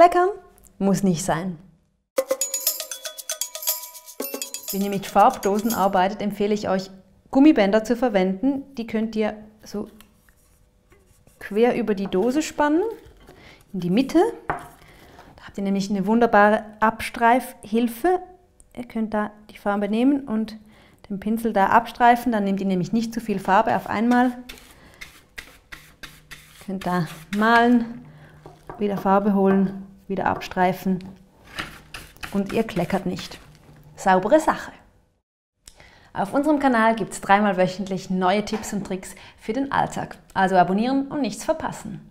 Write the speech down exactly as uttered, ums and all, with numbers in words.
Kleckern muss nicht sein. Wenn ihr mit Farbdosen arbeitet, empfehle ich euch, Gummibänder zu verwenden. Die könnt ihr so quer über die Dose spannen, in die Mitte. Da habt ihr nämlich eine wunderbare Abstreifhilfe. Ihr könnt da die Farbe nehmen und den Pinsel da abstreifen, dann nehmt ihr nämlich nicht zu viel Farbe auf einmal. Ihr könnt da malen, wieder Farbe holen, wieder abstreifen und ihr kleckert nicht. Saubere Sache! Auf unserem Kanal gibt es dreimal wöchentlich neue Tipps und Tricks für den Alltag. Also abonnieren und nichts verpassen.